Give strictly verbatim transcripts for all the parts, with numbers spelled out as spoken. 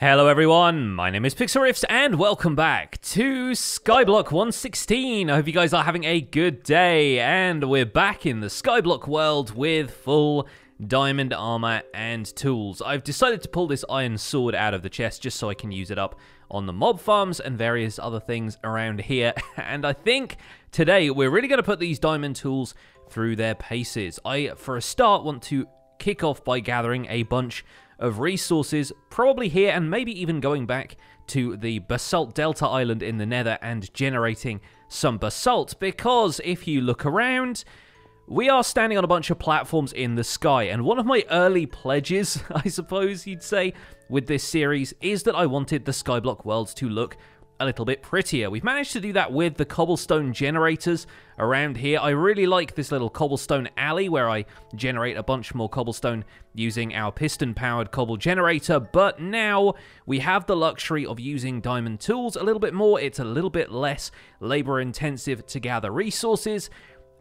Hello everyone, my name is Pixlriffs and welcome back to Skyblock one sixteen. I hope you guys are having a good day, and we're back in the Skyblock world with full diamond armor and tools. I've decided to pull this iron sword out of the chest just so I can use it up on the mob farms and various other things around here. And I think today we're really going to put these diamond tools through their paces. I, for a start, want to kick off by gathering a bunch of resources, probably here and maybe even going back to the Basalt Delta Island in the Nether and generating some basalt, because if you look around, we are standing on a bunch of platforms in the sky, and one of my early pledges, I suppose you'd say, with this series is that I wanted the Skyblock worlds to look a little bit prettier. We've managed to do that with the cobblestone generators around here. I really like this little cobblestone alley where I generate a bunch more cobblestone using our piston-powered cobble generator, but now we have the luxury of using diamond tools a little bit more. It's a little bit less labor-intensive to gather resources,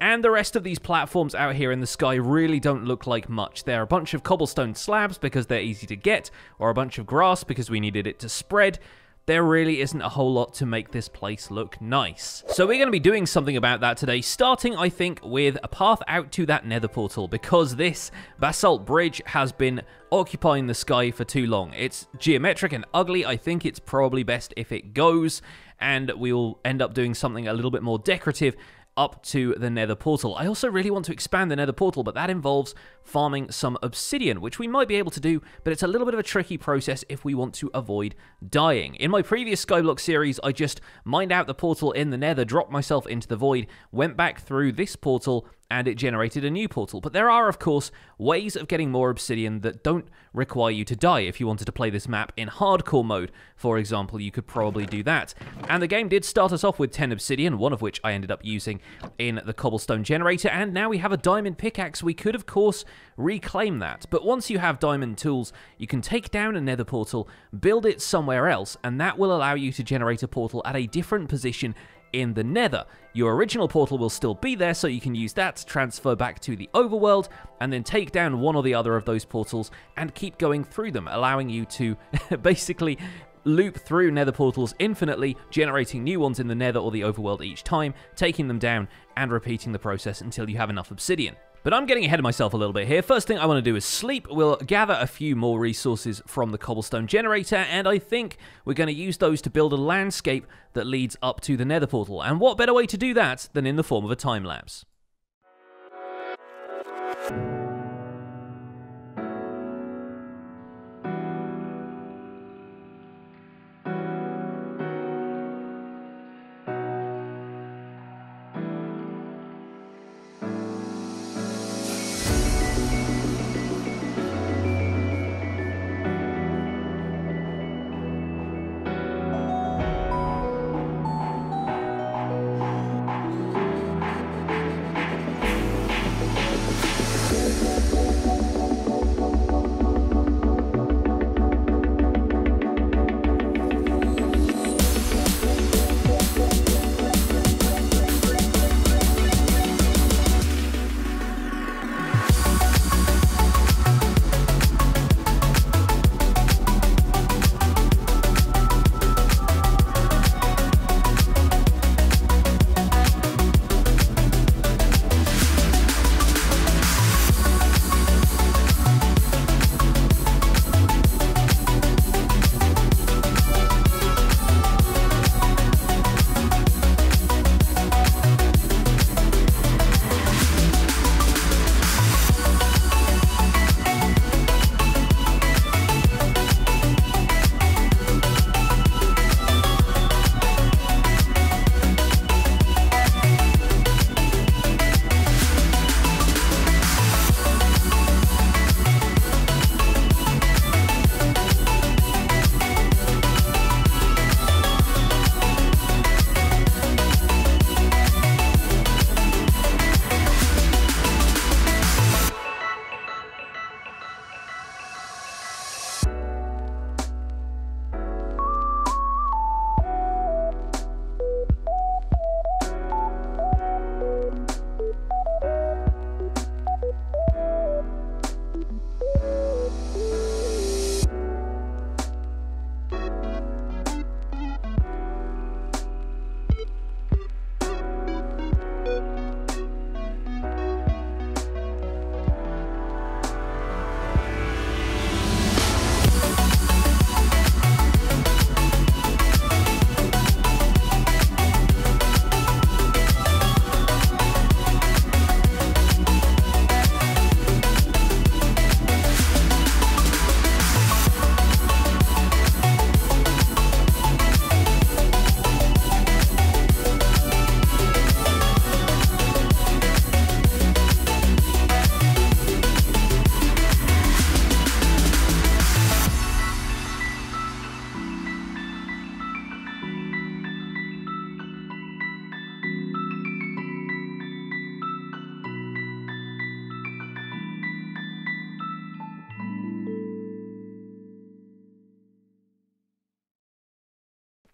and the rest of these platforms out here in the sky really don't look like much. They're a bunch of cobblestone slabs because they're easy to get, or a bunch of grass because we needed it to spread. There really isn't a whole lot to make this place look nice. So we're going to be doing something about that today, starting, I think, with a path out to that nether portal, because this basalt bridge has been occupying the sky for too long. It's geometric and ugly. I think it's probably best if it goes, and we will end up doing something a little bit more decorative up to the nether portal. I also really want to expand the nether portal, but that involves farming some obsidian, which we might be able to do, but it's a little bit of a tricky process if we want to avoid dying. In my previous Skyblock series, I just mined out the portal in the nether, dropped myself into the void, went back through this portal, and it generated a new portal. But there are, of course, ways of getting more obsidian that don't require you to die. If you wanted to play this map in hardcore mode, for example, you could probably do that. And the game did start us off with ten obsidian, one of which I ended up using in the cobblestone generator, and now we have a diamond pickaxe. We could, of course, reclaim that. But once you have diamond tools, you can take down a nether portal, build it somewhere else, and that will allow you to generate a portal at a different position in the nether. Your original portal will still be there, so you can use that to transfer back to the overworld and then take down one or the other of those portals and keep going through them, allowing you to basically loop through nether portals infinitely, generating new ones in the nether or the overworld each time, taking them down and repeating the process until you have enough obsidian. But I'm getting ahead of myself a little bit here. First thing I want to do is sleep. We'll gather a few more resources from the cobblestone generator, and I think we're going to use those to build a landscape that leads up to the nether portal. And what better way to do that than in the form of a time lapse?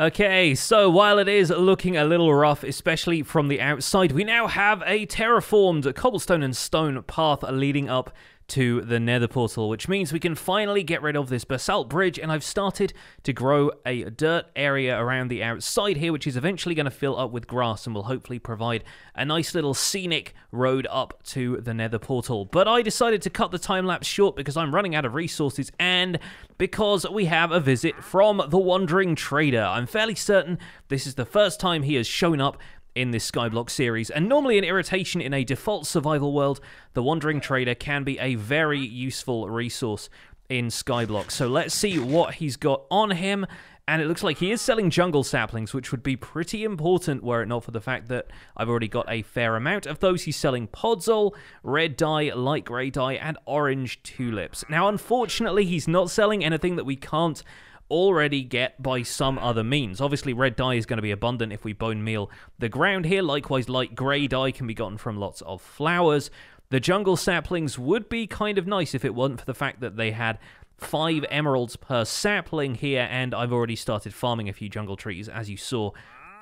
Okay, so while it is looking a little rough, especially from the outside, we now have a terraformed cobblestone and stone path leading up to the nether portal, which means we can finally get rid of this basalt bridge, and I've started to grow a dirt area around the outside here, which is eventually going to fill up with grass and will hopefully provide a nice little scenic road up to the nether portal. But I decided to cut the time-lapse short because I'm running out of resources and because we have a visit from the Wandering Trader. I'm fairly certain this is the first time he has shown up in this Skyblock series, and normally an irritation in a default survival world, the Wandering Trader can be a very useful resource in Skyblock. So let's see what he's got on him, and it looks like he is selling jungle saplings, which would be pretty important were it not for the fact that I've already got a fair amount of those. He's selling podzol, red dye, light grey dye, and orange tulips. Now, unfortunately, he's not selling anything that we can't already get by some other means. Obviously, red dye is going to be abundant if we bone meal the ground here. Likewise, light grey dye can be gotten from lots of flowers. The jungle saplings would be kind of nice if it wasn't for the fact that they had five emeralds per sapling here, and I've already started farming a few jungle trees, as you saw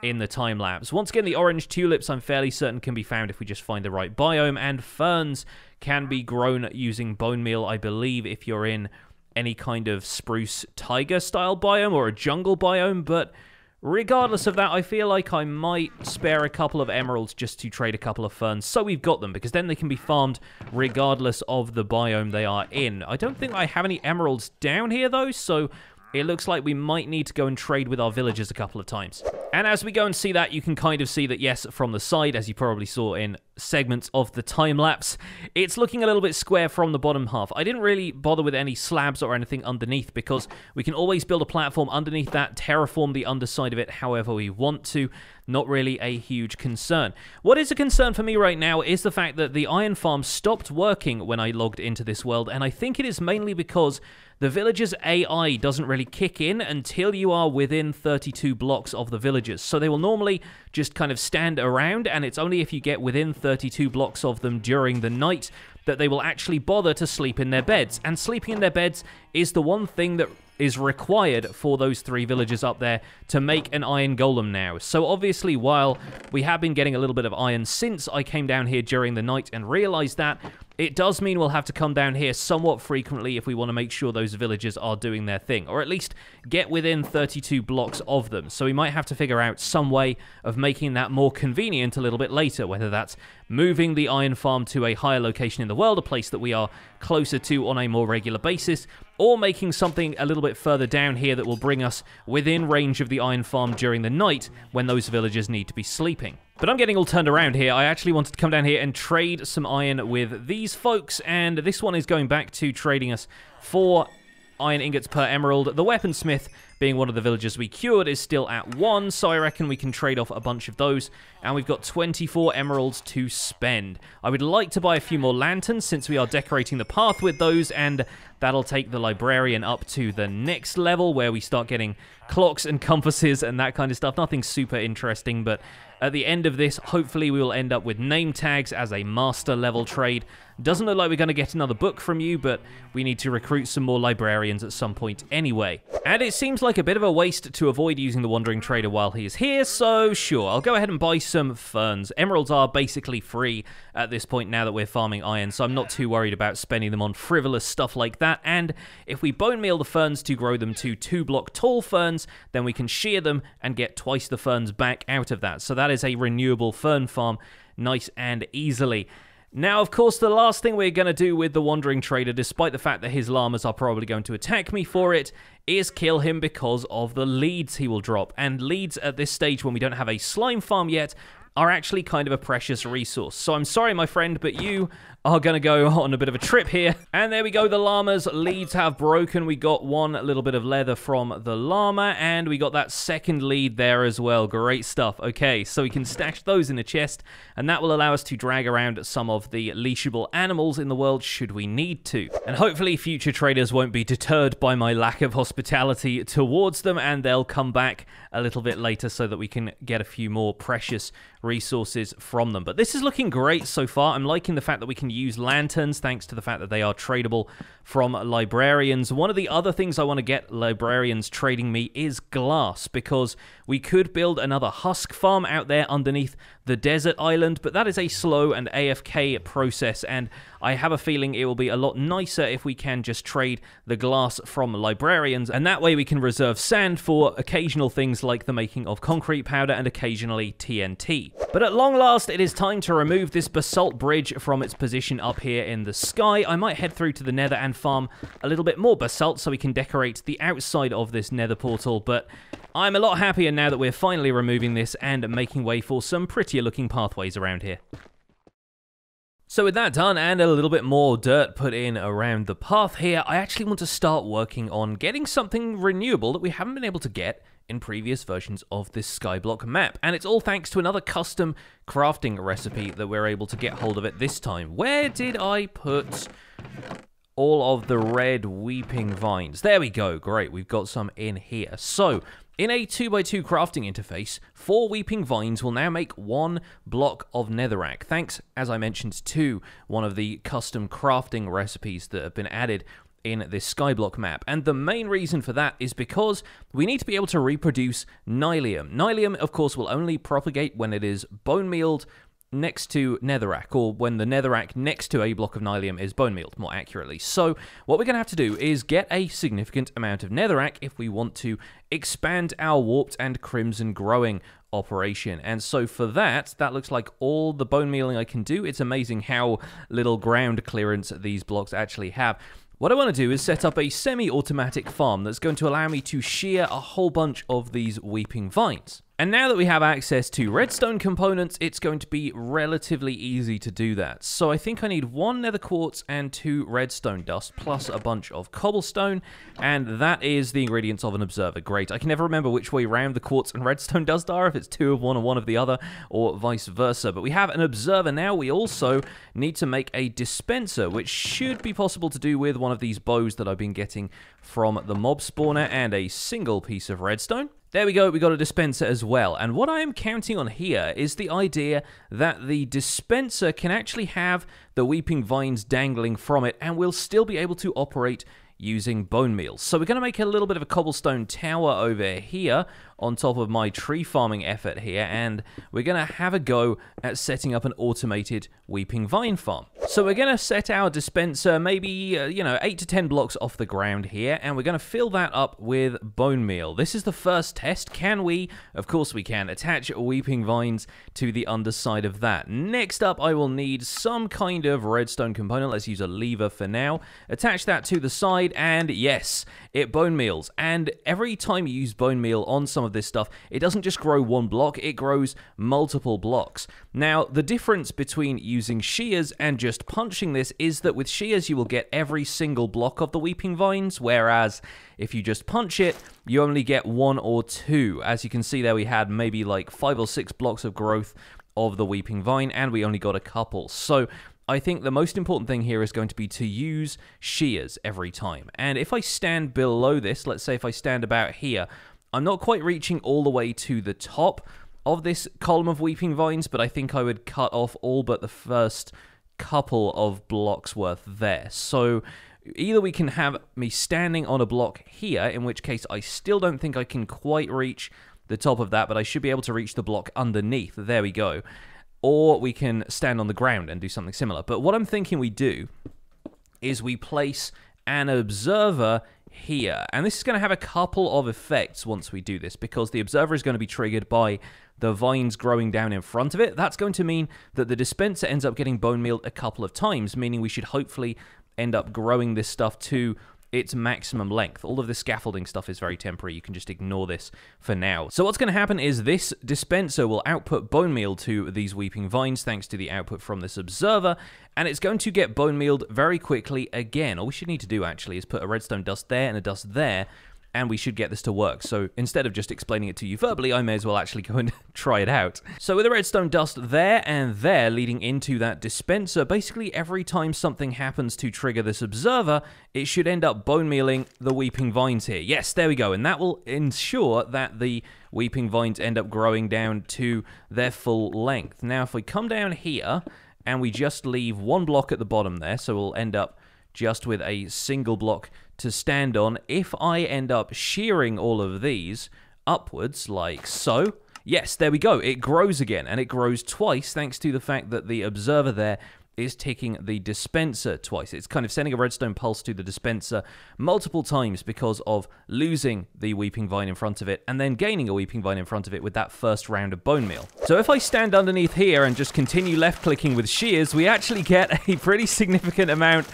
in the time lapse. Once again, the orange tulips, I'm fairly certain, can be found if we just find the right biome, and ferns can be grown using bone meal, I believe, if you're in any kind of spruce tiger style biome or a jungle biome. But regardless of that, I feel like I might spare a couple of emeralds just to trade a couple of ferns so we've got them, because then they can be farmed regardless of the biome they are in. I don't think I have any emeralds down here though, so it looks like we might need to go and trade with our villagers a couple of times. And as we go and see that, you can kind of see that, yes, from the side, as you probably saw in segments of the time-lapse, it's looking a little bit square from the bottom half. I didn't really bother with any slabs or anything underneath because we can always build a platform underneath that, terraform the underside of it however we want to. Not really a huge concern. What is a concern for me right now is the fact that the iron farm stopped working when I logged into this world, and I think it is mainly because the villagers' A I doesn't really kick in until you are within thirty-two blocks of the villagers. So they will normally just kind of stand around, and it's only if you get within thirty-two blocks of them during the night that they will actually bother to sleep in their beds. And sleeping in their beds is the one thing that is required for those three villagers up there to make an iron golem now. So obviously, while we have been getting a little bit of iron since I came down here during the night and realized that, it does mean we'll have to come down here somewhat frequently if we want to make sure those villagers are doing their thing, or at least get within thirty-two blocks of them. So we might have to figure out some way of making that more convenient a little bit later, whether that's moving the iron farm to a higher location in the world, a place that we are closer to on a more regular basis, or making something a little bit further down here that will bring us within range of the iron farm during the night when those villagers need to be sleeping. But I'm getting all turned around here. I actually wanted to come down here and trade some iron with these folks, and this one is going back to trading us four iron ingots per emerald. The weaponsmith, being one of the villagers we cured, is still at one, so I reckon we can trade off a bunch of those, and we've got twenty-four emeralds to spend. I would like to buy a few more lanterns since we are decorating the path with those, and that'll take the librarian up to the next level where we start getting clocks and compasses and that kind of stuff. Nothing super interesting, but at the end of this, hopefully we will end up with name tags as a master level trade. Doesn't look like we're going to get another book from you, but we need to recruit some more librarians at some point anyway. And it seems like a bit of a waste to avoid using the Wandering Trader while he is here, so sure, I'll go ahead and buy some ferns. Emeralds are basically free at this point now that we're farming iron, so I'm not too worried about spending them on frivolous stuff like that. And if we bone meal the ferns to grow them to two block tall ferns, then we can shear them and get twice the ferns back out of that. So that is a renewable fern farm, nice and easily. Now, of course, the last thing we're going to do with the Wandering Trader, despite the fact that his llamas are probably going to attack me for it, is kill him because of the leads he will drop. And leads at this stage, when we don't have a slime farm yet, are actually kind of a precious resource. So I'm sorry, my friend, but you are going to go on a bit of a trip here. And there we go. The llama's leads have broken. We got one little bit of leather from the llama, and we got that second lead there as well. Great stuff. Okay, so we can stash those in a chest, and that will allow us to drag around some of the leashable animals in the world should we need to. And hopefully future traders won't be deterred by my lack of hospitality towards them, and they'll come back a little bit later so that we can get a few more precious resources from them. But this is looking great so far. I'm liking the fact that we can use lanterns, thanks to the fact that they are tradable from librarians. One of the other things I want to get librarians trading me is glass, because we could build another husk farm out there underneath the desert island, but that is a slow and A F K process, and I have a feeling it will be a lot nicer if we can just trade the glass from librarians, and that way we can reserve sand for occasional things like the making of concrete powder and occasionally T N T. But at long last, it is time to remove this basalt bridge from its position up here in the sky. I might head through to the nether and farm a little bit more basalt so we can decorate the outside of this nether portal, but I'm a lot happier now that we're finally removing this and making way for some prettier looking pathways around here. So with that done and a little bit more dirt put in around the path here, I actually want to start working on getting something renewable that we haven't been able to get in previous versions of this Skyblock map, and it's all thanks to another custom crafting recipe that we're able to get hold of it this time. Where did I put all of the red weeping vines? There we go, great, we've got some in here. So, in a two by two crafting interface, four weeping vines will now make one block of netherrack, thanks, as I mentioned, to one of the custom crafting recipes that have been added in this Skyblock map. And the main reason for that is because we need to be able to reproduce nylium. Nylium, of course, will only propagate when it is bone mealed next to netherrack, or when the netherrack next to a block of nylium is bone mealed, more accurately. So what we're going to have to do is get a significant amount of netherrack if we want to expand our warped and crimson growing operation. And so for that, that looks like all the bone mealing I can do. It's amazing how little ground clearance these blocks actually have. What I want to do is set up a semi-automatic farm that's going to allow me to shear a whole bunch of these weeping vines. And now that we have access to redstone components, it's going to be relatively easy to do that. So I think I need one nether quartz and two redstone dust, plus a bunch of cobblestone, and that is the ingredients of an observer. Great. I can never remember which way round the quartz and redstone dust are, if it's two of one or one of the other, or vice versa. But we have an observer now. We also need to make a dispenser, which should be possible to do with one of these bows that I've been getting from the mob spawner, and a single piece of redstone. There we go, we got a dispenser as well, and what I am counting on here is the idea that the dispenser can actually have the weeping vines dangling from it, and we'll still be able to operate using bone meal. So we're going to make a little bit of a cobblestone tower over here on top of my tree farming effort here, and we're going to have a go at setting up an automated weeping vine farm. So we're going to set our dispenser maybe, uh, you know, eight to ten blocks off the ground here, and we're going to fill that up with bone meal. This is the first test. Can we? Of course we can. Attach weeping vines to the underside of that. Next up, I will need some kind of redstone component. Let's use a lever for now. Attach that to the side, and yes, it bone meals. And every time you use bone meal on some of this stuff, it doesn't just grow one block, it grows multiple blocks. Now, the difference between using shears and just punching this is that with shears you will get every single block of the weeping vines, whereas if you just punch it, you only get one or two. As you can see there, we had maybe like five or six blocks of growth of the weeping vine, and we only got a couple. So I think the most important thing here is going to be to use shears every time. And if I stand below this, let's say if I stand about here, I'm not quite reaching all the way to the top of this column of weeping vines, but I think I would cut off all but the first couple of blocks worth there. So either we can have me standing on a block here, in which case I still don't think I can quite reach the top of that, but I should be able to reach the block underneath. There we go. Or we can stand on the ground and do something similar. But what I'm thinking we do is we place an observer here. And this is going to have a couple of effects once we do this, because the observer is going to be triggered by the vines growing down in front of it. That's going to mean that the dispenser ends up getting bone mealed a couple of times, meaning we should hopefully end up growing this stuff to its maximum length. All of the scaffolding stuff is very temporary. You can just ignore this for now. So what's going to happen is this dispenser will output bone meal to these weeping vines thanks to the output from this observer, and it's going to get bone mealed very quickly again. All we should need to do actually is put a redstone dust there and a dust there, and we should get this to work. So instead of just explaining it to you verbally, I may as well actually go and try it out. So with the redstone dust there and there leading into that dispenser, basically every time something happens to trigger this observer, it should end up bone mealing the weeping vines here. Yes, there we go. And that will ensure that the weeping vines end up growing down to their full length. Now, if we come down here and we just leave one block at the bottom there, so we'll end up just with a single block to stand on. If I end up shearing all of these upwards, like so, yes, there we go, it grows again, and it grows twice thanks to the fact that the observer there is ticking the dispenser twice. It's kind of sending a redstone pulse to the dispenser multiple times because of losing the weeping vine in front of it and then gaining a weeping vine in front of it with that first round of bone meal. So if I stand underneath here and just continue left clicking with shears, we actually get a pretty significant amount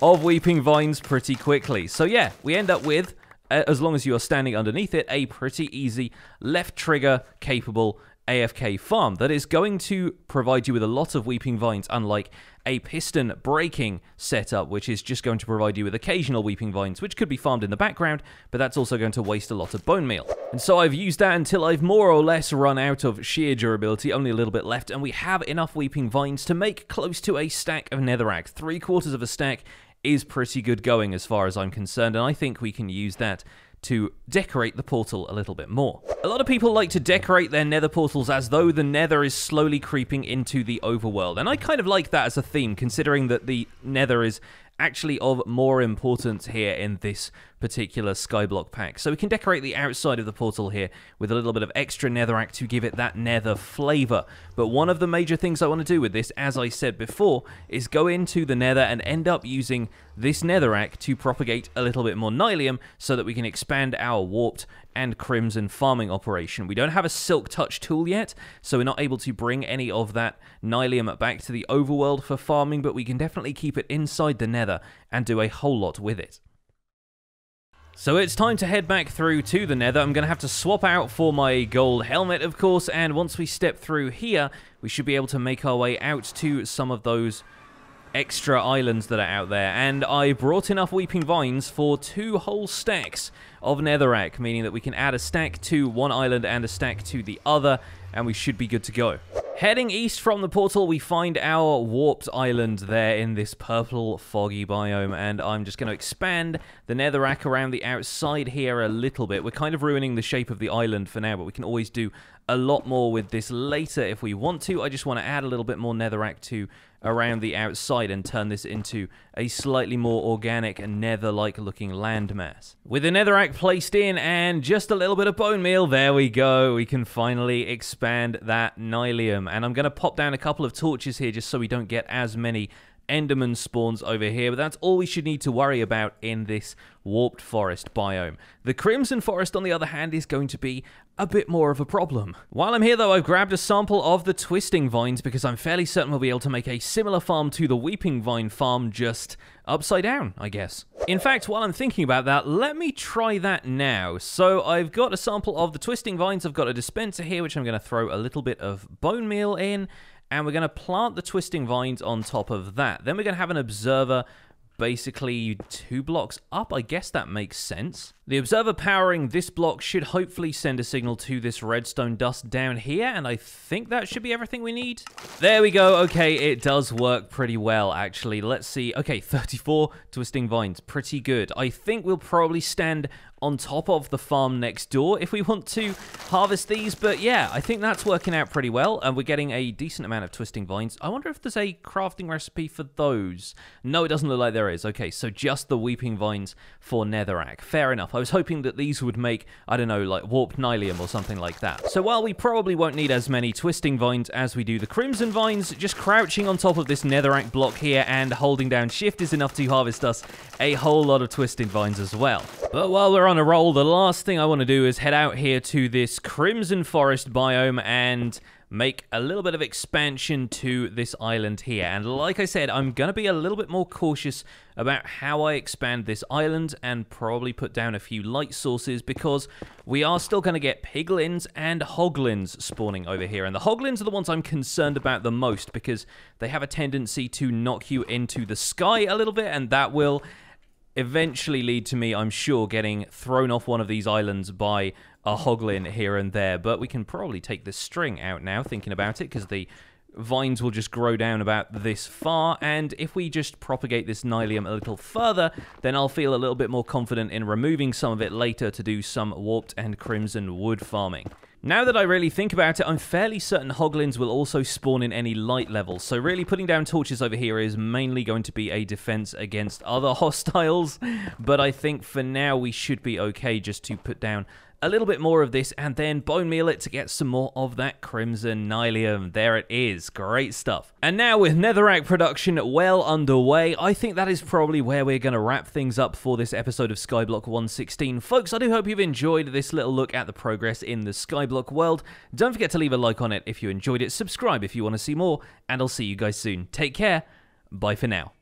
of weeping vines pretty quickly. So yeah, we end up with, as long as you are standing underneath it, a pretty easy left trigger capable A F K farm that is going to provide you with a lot of weeping vines, unlike a piston breaking setup, which is just going to provide you with occasional weeping vines, which could be farmed in the background, but that's also going to waste a lot of bone meal. And so I've used that until I've more or less run out of sheer durability, only a little bit left, and we have enough weeping vines to make close to a stack of netherrack. Three quarters of a stack is pretty good going as far as I'm concerned, and I think we can use that to decorate the portal a little bit more. A lot of people like to decorate their nether portals as though the nether is slowly creeping into the overworld, and I kind of like that as a theme, considering that the nether is actually of more importance here in this particular skyblock pack. So we can decorate the outside of the portal here with a little bit of extra netherrack to give it that nether flavor. But one of the major things I want to do with this, as I said before, is go into the nether and end up using this netherrack to propagate a little bit more nylium so that we can expand our warped and crimson farming operation. We don't have a silk touch tool yet, so we're not able to bring any of that nylium back to the overworld for farming, but we can definitely keep it inside the nether and do a whole lot with it. So it's time to head back through to the nether. I'm going to have to swap out for my gold helmet, of course, and once we step through here, we should be able to make our way out to some of those extra islands that are out there, and I brought enough weeping vines for two whole stacks of netherrack, meaning that we can add a stack to one island and a stack to the other, and we should be good to go. Heading east from the portal, we find our warped island there in this purple foggy biome, and I'm just going to expand the netherrack around the outside here a little bit. We're kind of ruining the shape of the island for now, but we can always do a lot more with this later if we want to. I just want to add a little bit more netherrack to around the outside and turn this into a slightly more organic and nether-like looking landmass. With the netherrack placed in and just a little bit of bone meal, there we go. We can finally expand that nylium. And I'm going to pop down a couple of torches here just so we don't get as many Enderman spawns over here, but that's all we should need to worry about in this warped forest biome. The crimson forest, on the other hand, is going to be a bit more of a problem. While I'm here, though, I've grabbed a sample of the twisting vines because I'm fairly certain we'll be able to make a similar farm to the weeping vine farm, just upside down, I guess. In fact, while I'm thinking about that, let me try that now. So I've got a sample of the twisting vines. I've got a dispenser here, which I'm going to throw a little bit of bone meal in, and we're going to plant the twisting vines on top of that. Then we're going to have an observer basically two blocks up. I guess that makes sense. The observer powering this block should hopefully send a signal to this redstone dust down here, and I think that should be everything we need. There we go. Okay, it does work pretty well, actually. Let's see. Okay, thirty-four twisting vines. Pretty good. I think we'll probably stand on top of the farm next door if we want to harvest these, but yeah, I think that's working out pretty well, and we're getting a decent amount of twisting vines. I wonder if there's a crafting recipe for those. No, it doesn't look like there is. Okay, so just the weeping vines for netherrack. Fair enough. I was hoping that these would make, I don't know, like warped nylium or something like that. So while we probably won't need as many twisting vines as we do the crimson vines, just crouching on top of this netherrack block here and holding down shift is enough to harvest us a whole lot of twisting vines as well. But while we're on a roll, the last thing I want to do is head out here to this crimson forest biome and make a little bit of expansion to this island here. And like I said, I'm going to be a little bit more cautious about how I expand this island and probably put down a few light sources, because we are still going to get piglins and hoglins spawning over here. And the hoglins are the ones I'm concerned about the most because they have a tendency to knock you into the sky a little bit, and that will eventually lead to me, I'm sure, getting thrown off one of these islands by a hoglin here and there. But we can probably take this string out now, thinking about it, because the vines will just grow down about this far, and if we just propagate this nylium a little further, then I'll feel a little bit more confident in removing some of it later to do some warped and crimson wood farming. Now that I really think about it, I'm fairly certain hoglins will also spawn in any light level, so really putting down torches over here is mainly going to be a defense against other hostiles, but I think for now we should be okay just to put down a little bit more of this and then bone meal it to get some more of that crimson nylium. There it is. Great stuff. And now with netherrack production well underway, I think that is probably where we're going to wrap things up for this episode of Skyblock one sixteen. Folks, I do hope you've enjoyed this little look at the progress in the Skyblock world. Don't forget to leave a like on it if you enjoyed it. Subscribe if you want to see more, and I'll see you guys soon. Take care. Bye for now.